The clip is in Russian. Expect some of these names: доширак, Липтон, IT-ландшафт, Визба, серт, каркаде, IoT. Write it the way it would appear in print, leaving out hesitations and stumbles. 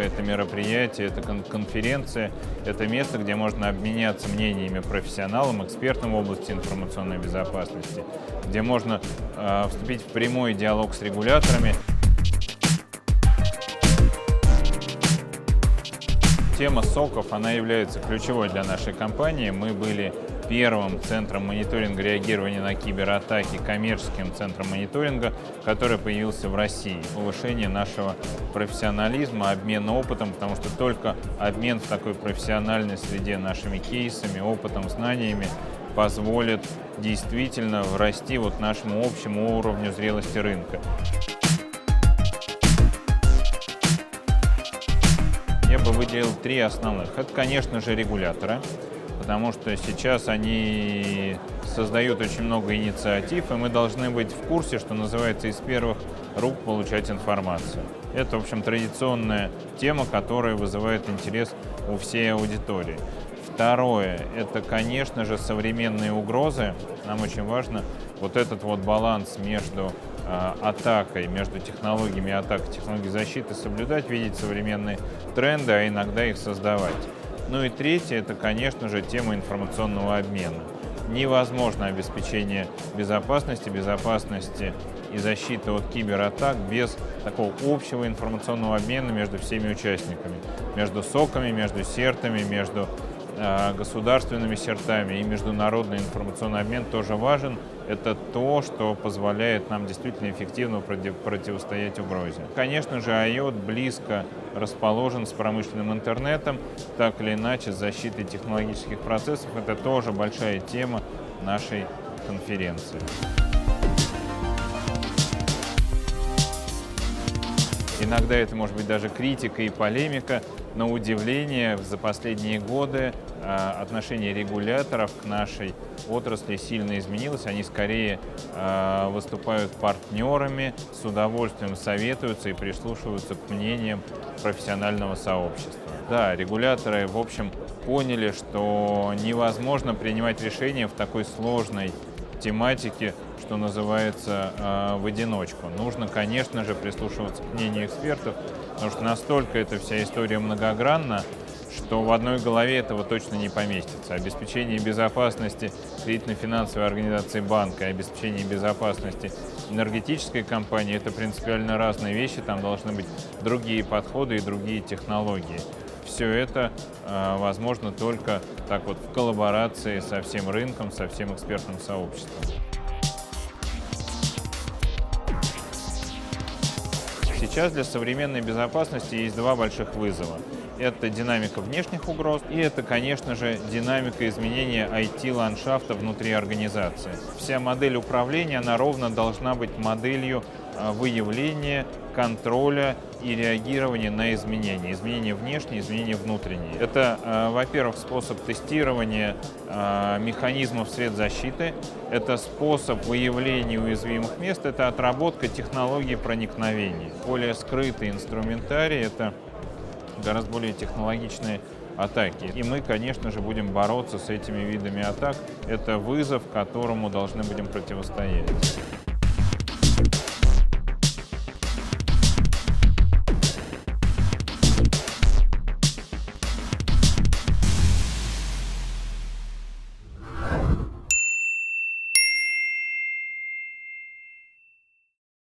выставка, это мероприятие, это конференция, это место, где можно обменяться мнениями профессионалам, экспертам в области информационной безопасности, где можно вступить в прямой диалог с регуляторами. Тема соков, она является ключевой для нашей компании. Мы были первым центром мониторинга реагирования на кибератаки, коммерческим центром мониторинга, который появился в России. Повышение нашего профессионализма, обмен опытом, потому что только обмен в такой профессиональной среде нашими кейсами, опытом, знаниями позволит действительно врасти вот нашему общему уровню зрелости рынка. Я бы выделил три основных. Это, конечно же, регуляторы, потому что сейчас они создают очень много инициатив, и мы должны быть в курсе, что называется, из первых рук получать информацию. Это, в общем, традиционная тема, которая вызывает интерес у всей аудитории. Второе – это, конечно же, современные угрозы. Нам очень важно вот этот вот баланс между атакой, между технологиями атак и технологией защиты соблюдать, видеть современные тренды, а иногда их создавать. Ну и третье – это, конечно же, тема информационного обмена. Невозможно обеспечение безопасности и защиты от кибератак без такого общего информационного обмена между всеми участниками, между соками, между сертами, между государственными сертами, и международный информационный обмен тоже важен. Это то, что позволяет нам действительно эффективно противостоять угрозе. Конечно же, IoT близко расположен с промышленным интернетом, так или иначе, с защитой технологических процессов. Это тоже большая тема нашей конференции. Иногда это может быть даже критика и полемика. На удивление, за последние годы отношение регуляторов к нашей отрасли сильно изменилось. Они скорее выступают партнерами, с удовольствием советуются и прислушиваются к мнениям профессионального сообщества. Да, регуляторы, в общем, поняли, что невозможно принимать решения в такой сложной тематике, что называется, в одиночку. Нужно, конечно же, прислушиваться к мнению экспертов, потому что настолько эта вся история многогранна, что в одной голове этого точно не поместится. Обеспечение безопасности кредитно-финансовой организации банка и обеспечение безопасности энергетической компании – это принципиально разные вещи, там должны быть другие подходы и другие технологии. Все это возможно только так вот в коллаборации со всем рынком, со всем экспертным сообществом. Сейчас для современной безопасности есть два больших вызова. Это динамика внешних угроз и это, конечно же, динамика изменения IT-ландшафта внутри организации. Вся модель управления, она ровно должна быть моделью выявления, контроля и реагирования на изменения. Изменения внешние, изменения внутренние. Это, во-первых, способ тестирования механизмов средзащиты, это способ выявления уязвимых мест, это отработка технологий проникновения. Более скрытый инструментарий – это гораздо более технологичные атаки. И мы, конечно же, будем бороться с этими видами атак. Это вызов, которому должны будем противостоять.